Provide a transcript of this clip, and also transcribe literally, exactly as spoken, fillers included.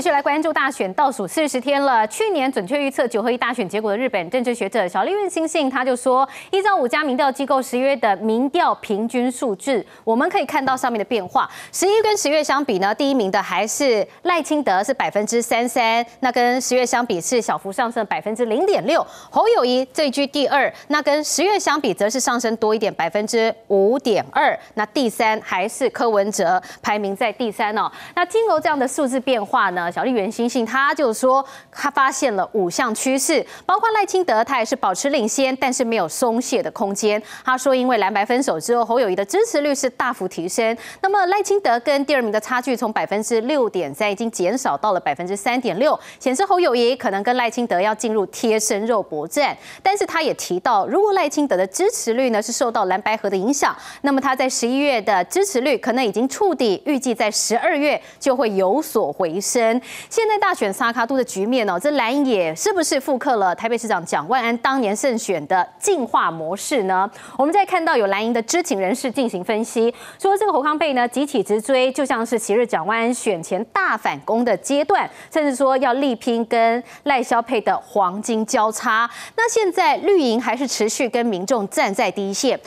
继续来关注大选倒数四十天了。去年准确预测九合一大选结果的日本政治学者小笠原欣幸他就说，依照五家民调机构十月的民调平均数字，我们可以看到上面的变化。十一跟十月相比呢，第一名的还是赖清德是百分之三三，那跟十月相比是小幅上升百分之零点六。侯友宜这一居第二，那跟十月相比则是上升多一点百分之五点二。那第三还是柯文哲排名在第三哦。那经由这样的数字变化呢？ 小笠原欣幸他就说，他发现了五项趋势，包括赖清德他也是保持领先，但是没有松懈的空间。他说，因为蓝白分手之后，侯友宜的支持率是大幅提升，那么赖清德跟第二名的差距从百分之六点三已经减少到了百分之三点六，显示侯友宜可能跟赖清德要进入贴身肉搏战。但是他也提到，如果赖清德的支持率呢是受到蓝白合的影响，那么他在十一月的支持率可能已经触底，预计在十二月就会有所回升。 现在大选沙卡都的局面哦，这蓝营也是不是复刻了台北市长蒋万安当年胜选的进化模式呢？我们再看到有蓝营的知情人士进行分析，说这个侯康沛呢集体直追，就像是昔日蒋万安选前大反攻的阶段，甚至说要力拼跟赖萧配的黄金交叉。那现在绿营还是持续跟民众站在第一线。